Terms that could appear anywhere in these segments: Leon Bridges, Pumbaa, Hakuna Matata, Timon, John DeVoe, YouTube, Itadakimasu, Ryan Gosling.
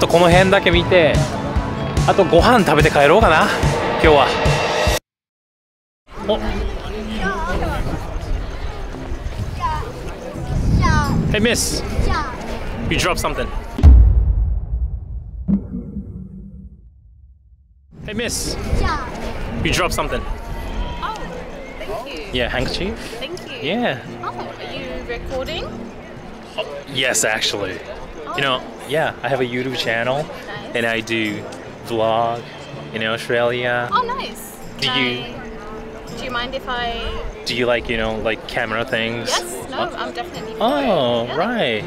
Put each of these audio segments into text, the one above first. とこの辺だけ見て、あとご飯食べて帰ろうかな今日は。おっ、Hey miss, you dropped something. Hey miss, you dropped something. Oh, thank you. Yeah, handkerchief. Thank you. Yeah. Oh, are you recording? Oh, yes, actually. Oh. You know, yeah, I have a YouTube channel, nice. And I do vlog in Australia. Oh, nice. Do you mind if I... Do you like, you know, like camera things? Yes, no, I'm definitely fine. Oh, yeah. Right.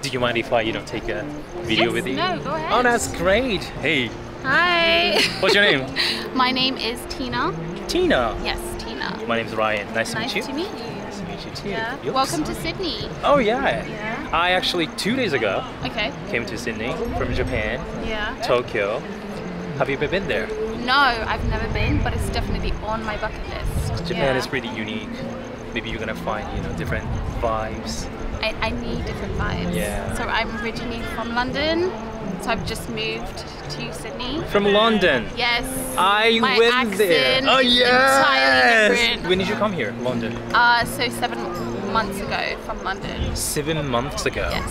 Do you mind if I, you know, take a video with you? No, go ahead. Oh, that's great. Hey. Hi. What's your name? My name is Tina. Tina? Yes, Tina. My name's Ryan. Nice to meet you. Nice to meet you too. Yeah. Welcome to Sydney. Oh, yeah. Yeah. I actually, 2 days ago, came to Sydney from Japan, Tokyo. Have you been there? No, I've never been, but it's definitely on my bucket list. Japan is pretty unique. Maybe you're gonna find, you know, different vibes. I need different vibes. Yeah. So I'm originally from London, so I've just moved to Sydney. From London? Yes. My accent there. Oh yeah. Entirely different. When did you come here, London? So 7 months ago from London. 7 months ago. Yes.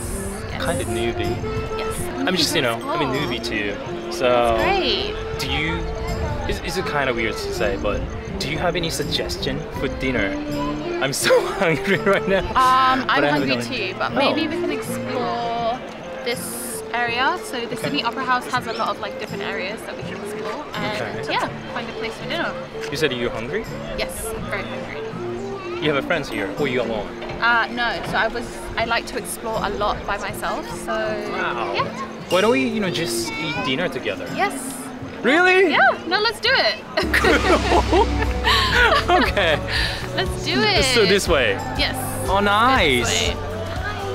Kind of newbie. Yes. I'm just, you know, I'm a newbie too. So, do you, it's kind of weird to say, but do you have any suggestion for dinner? I'm so hungry right now. I'm hungry too, but maybe we can explore this area. So the Sydney Opera House has a lot of like different areas that we can explore and yeah, find a place for dinner. You said you're hungry? Yes, I'm very hungry. You have a friends here or are you alone? No, so I like to explore a lot by myself, so yeah. Why don't we, you know, just eat dinner together? Yes. Really? Yeah. No, let's do it. Okay. Let's do it. So this way? Yes. Oh, nice.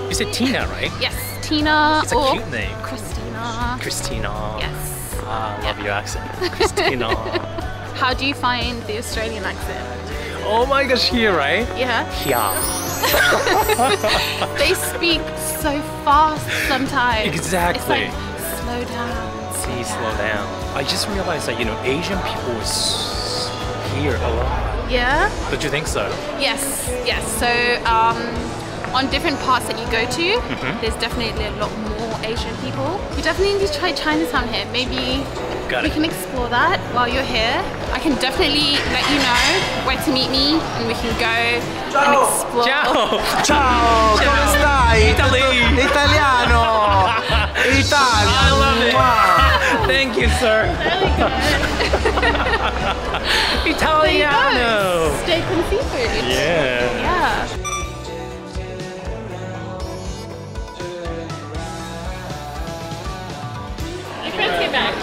You said Tina, right? Yes. Tina. It's a cute name. Christina. Christina. Yes. I love your accent. Christina. How do you find the Australian accent? Oh my gosh, here, right? Yeah. Yeah. They speak so fast sometimes. Exactly. It's like, slow down. See, slow down. I just realized that, you know, Asian people hear a lot. Yeah? Don't you think so? Yes, yes. So, on different parts that you go to, there's definitely a lot more Asian people. You definitely need to try Chinatown here. Maybe we can explore that while you're here. I can definitely let you know where to meet me and we can go and explore. Ciao! Ciao! Come stai? Italy! Italiano! Italian! I love it! Wow. Thank you, sir! Really good! Italiano! Steak and seafood! Yeah! Yeah!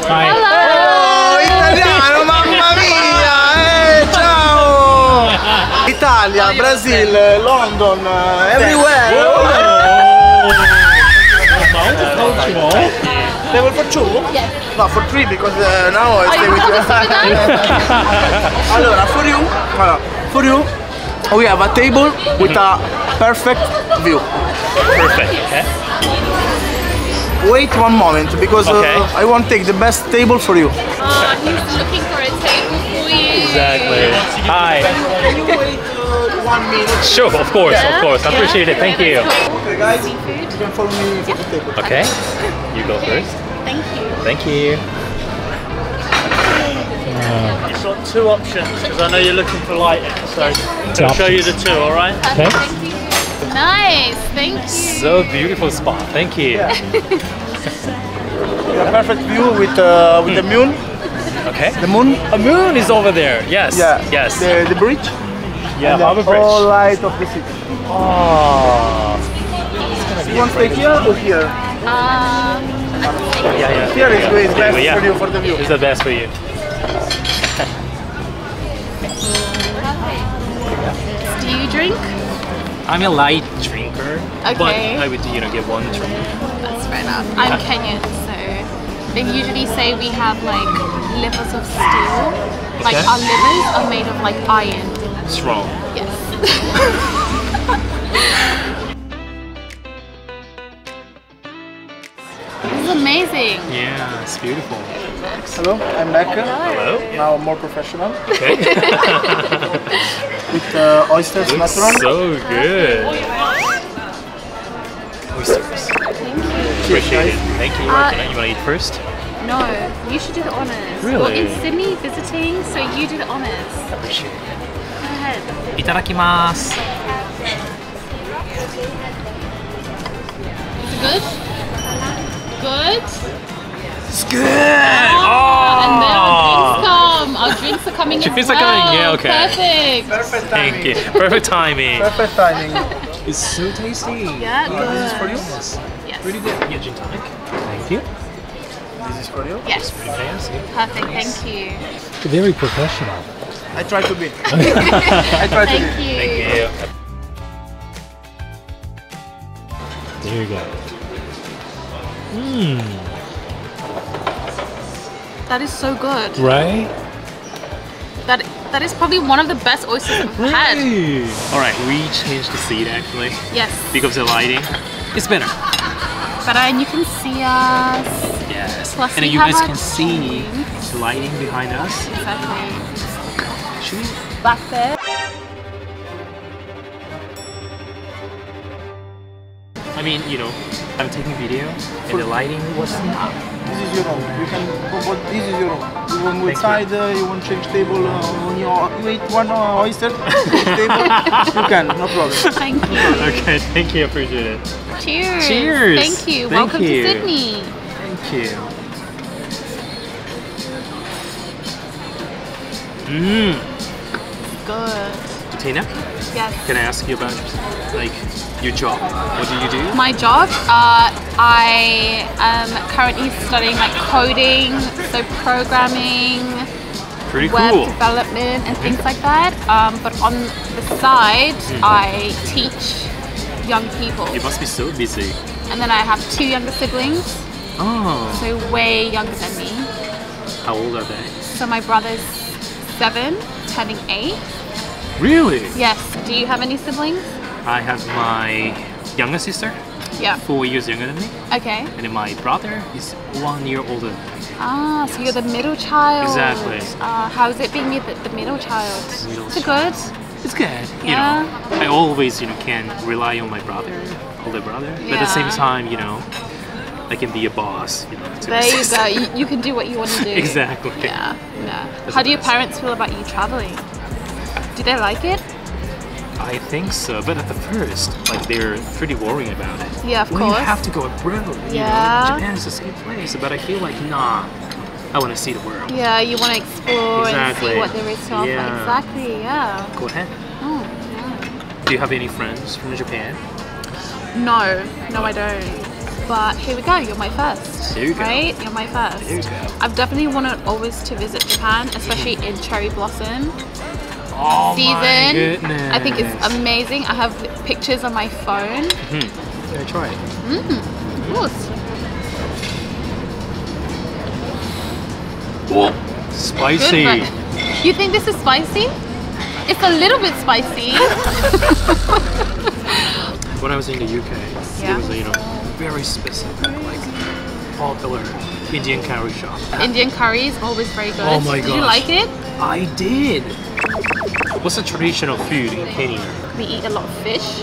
Hi. Hello. Oh, italiano, mamma mia, ciao! Italia, Brazil, London, everywhere! They were for 2? Yes. No, for 3 because now I stay with you. Allora, for you, we have a table with a perfect view. Perfect, okay. Wait one moment, because I want to take the best table for you. He's looking for a table for you. Exactly. Hi. Can you wait 1 minute? Sure, of course, of course. I appreciate it. Thank you. Okay, guys, you can follow me for the table. Okay. You go first. Thank you. Thank you. You've got 2 options, because I know you're looking for lighting, so I'll show you the 2, all right? Okay. Thank you. Nice, thank you. So beautiful spot, thank you. Yeah. A perfect view with the moon. Okay. The moon. A moon is over there. Yes. Yeah. Yes. The bridge. Yeah. The bridge. All light of the city. Oh. You want to stay here or here? Yeah. Here is best for you for the view. It's the best for you. Do you drink? I'm a light drinker, but I would, you know, get 1 drink. That's fair enough. I'm Kenyan, so they usually say we have like livers of steel. Like our livers are made of like iron. Strong. Yes. This is amazing. amazing. Yeah, it's beautiful. Hello, I'm Becca. Hello. Now more professional. Okay. With oysters, natural. So good. Oysters. Thank you. Appreciate it. Thank you. You want to eat first? No, you should do the honors. Really? We're in Sydney visiting, so you do the honors. I appreciate it. Go ahead. Itadakimasu. Is it good? Good? It's good! Oh, oh. And then our drinks are coming in. Drinks are coming, yeah, okay. Perfect. Perfect timing. Thank you. Perfect timing. Perfect timing. It's so tasty. Yeah, good. This is for you? Yes. Pretty good. Yeah, gin tonic. Thank you. This is for you? Yes. Perfect, thank you. Very professional. I try to be. I try to be. Thank you. There you go. Mmm. That is so good. Right? That is probably one of the best oysters I've had. Alright, we changed the seat actually. Yes. Because of the lighting. It's better. Better and you can see us. Yes. Plus and you guys can see the lighting behind us. Exactly. Should we? Back there. I mean, you know, I'm taking video and the lighting was not. This is your room. You can go, but this is your room. You won't move side, you won't change table. You eat one oyster, table. You can, no problem. Thank you. Okay, thank you. I appreciate it. Cheers. Cheers. Thank you. Welcome to Sydney. Thank you. Good. Bettina? Yes. Can I ask you about like your job? What do you do? My job? I am currently studying like coding, so programming, pretty web development and things like that. But on the side, I teach young people. You must be so busy. And then I have 2 younger siblings. Oh. So way younger than me. How old are they? So my brother's 7, turning 8. Really? Yes. Do you have any siblings? I have my younger sister. Yeah. 4 years younger than me. Okay. And then my brother is 1 year older than me. Ah, so you're the middle child. Exactly. How is it being the middle child? Is it good? It's good. Yeah. You know, I always, you know, can rely on my brother, older brother. Yeah. But at the same time, you know, I can be a boss. You know, there you go. You can do what you want to do. Exactly. Yeah. Yeah. How do your parents feel about you traveling? Do they like it? I think so, but at the first, like they're pretty worrying about it. Yeah, of course. You have to go abroad. Yeah. You know, Japan is the same place, but I feel like nah. I want to see the world. Yeah, you want to explore and see what there is to offer. Yeah. Exactly. Yeah. Go ahead. Oh, yeah. Do you have any friends from Japan? No. No, I don't. But here we go, you're my first. There you go. Right? You're my first. There you go. I've definitely wanted always to visit Japan, especially in cherry blossom season. My goodness. I think it's amazing. I have pictures on my phone. Can I try it? Of course. Whoa. Spicy. Good, right? You think this is spicy? It's a little bit spicy. When I was in the UK, it was, you know, very specific, like popular Indian curry shop. Indian curry is always very good. Oh my god! Did you like it? I did. What's the traditional food in Kenya? We eat a lot of fish.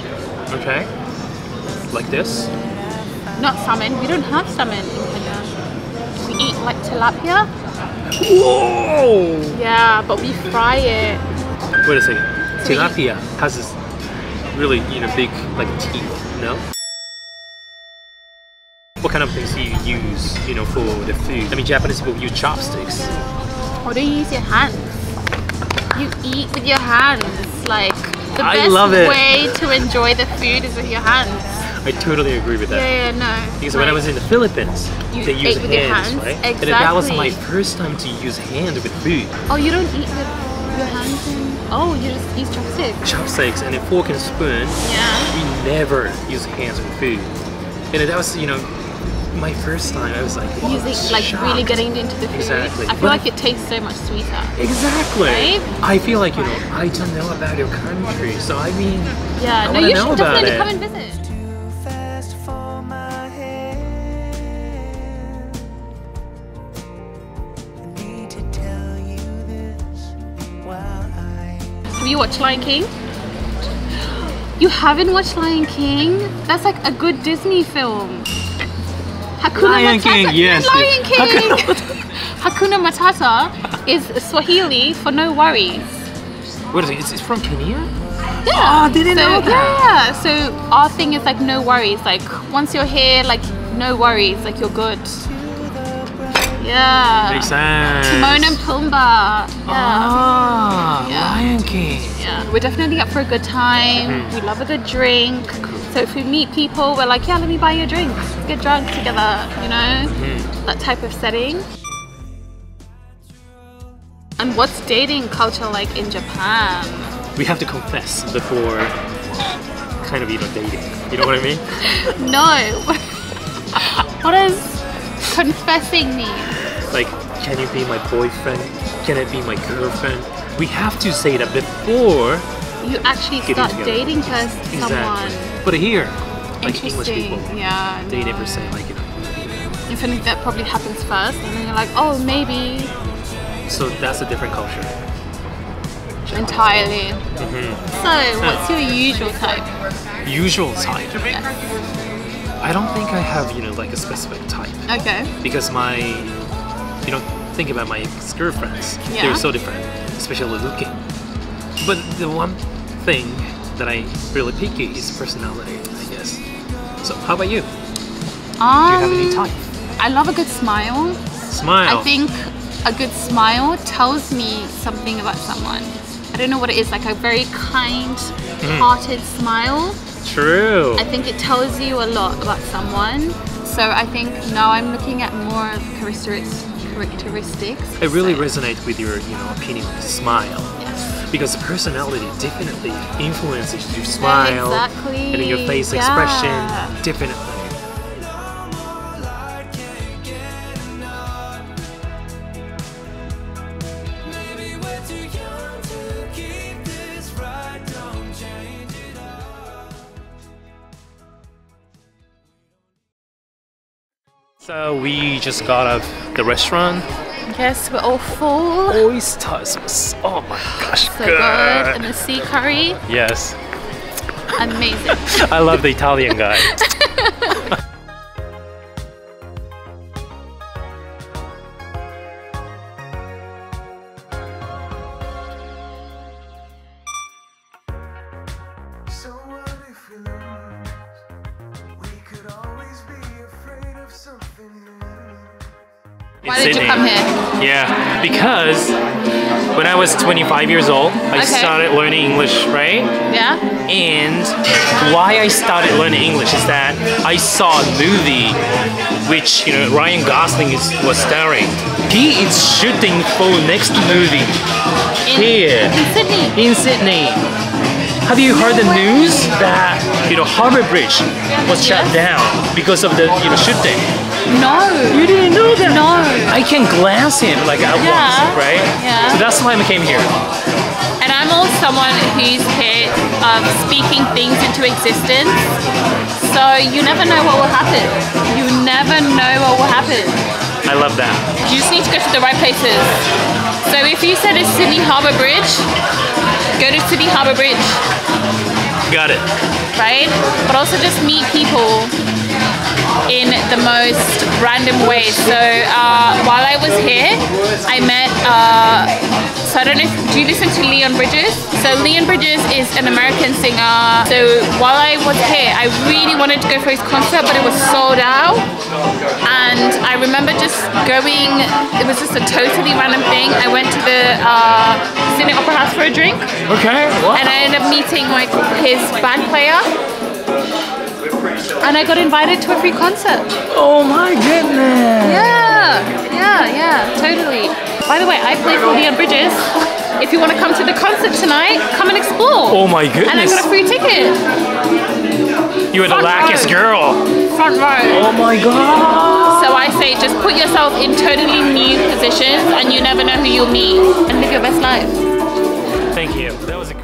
Okay. Like this? Not salmon. We don't have salmon in Kenya. We eat like tilapia. Whoa! Yeah, but we fry it. Wait a second. Tilapia has this really, you know, big like teeth. No. What kind of things do you use, you know, for the food? I mean, Japanese people use chopsticks. Oh, they use your hands. You eat with your hands. Like, the best way to enjoy the food is with your hands. I totally agree with that. Yeah, no. Because when I was in the Philippines, they use hands, right? Exactly. And that was my first time to use hands with food. Oh, you don't eat with your hands? Oh, you just use chopsticks? Chopsticks and a fork and a spoon. Yeah. We never use hands with food. And that was, you know, my first time, I was like, wow, shocked. Really getting into the food. Exactly. I feel like it tastes so much sweeter. Exactly. Right? I feel like, you know, I don't know about your country, so I mean, yeah, I you should definitely come and visit. Have you watched Lion King? You haven't watched Lion King? That's like a good Disney film. Lion King. Hakuna Matata is Swahili for no worries. What is it? Is it from Kenya? Yeah. Oh, didn't know that. Yeah. So our thing is like no worries. Like once you're here, like no worries. Like you're good. Yeah. Makes sense. Timon and Pumbaa. Yeah. Ah, yeah. Lion King. Yeah. We're definitely up for a good time. Mm-hmm. We love a good drink. So if we meet people, we're like, yeah, let me buy you a drink. Let's get drunk together, you know? Mm-hmm. That type of setting. And what's dating culture like in Japan? We have to confess before kind of, you know, dating. You know what I mean? No. What is confessing me? Like, can you be my boyfriend? Can I be my girlfriend? We have to say that before you actually start dating someone. But here, like English people, yeah, they never say like, you know. You think that probably happens first, and then you're like, oh, maybe. So that's a different culture. Entirely. Mm-hmm. So, what's your usual type? Usual type. Yes. I don't think I have, you know, like a specific type. Okay. Because my, you know, think about my ex-girlfriends. Yeah. They're so different, especially looking. But the one thing that I really picky is personality, I guess. So how about you? Do you have any type? I love a good smile. Smile. I think a good smile tells me something about someone. I don't know what it is, like a very kind-hearted smile. True. I think it tells you a lot about someone. So I think now I'm looking at more of characteristics. It really resonates with your, you know, opinion of smile. Yes. Because personality definitely influences your smile. Exactly. And your face expression definitely. So we just got out of the restaurant. Yes, we're all full. Oysters. Oh my gosh, so good. And the sea curry. Yes. Amazing. I love the Italian guy. Why did you come here? Yeah, because when I was 25 years old, I started learning English, right? Yeah. And why I started learning English is that I saw a movie which, you know, Ryan Gosling was starring. He is shooting for next movie here in Sydney. In Sydney. Have you heard the news that, you know, Harbour Bridge was shut down because of the, you know, shooting? No. You didn't know that? No. I can glance him like I was, right? Yeah. So that's why I came here. And I'm also someone who's here speaking things into existence. So you never know what will happen. You never know what will happen. I love that. You just need to go to the right places. So if you said it's Sydney Harbour Bridge, go to Sydney Harbour Bridge. Got it. Right? But also just meet people in the most random way. So while I was here, I met, so I don't know, do you listen to Leon Bridges? So Leon Bridges is an American singer. So while I was here, I really wanted to go for his concert, but it was sold out. And I remember just going, it was just a totally random thing. I went to the Sydney Opera House for a drink. Okay, wow. And I ended up meeting like his band player. And I got invited to a free concert. Oh my goodness! Yeah, totally. By the way, I play for Leon Bridges. If you want to come to the concert tonight, come and explore. Oh my goodness! And I got a free ticket. You were the luckiest girl. Front row. Oh my god! So I say, just put yourself in totally new positions, and you never know who you'll meet, and live your best life. Thank you. That was a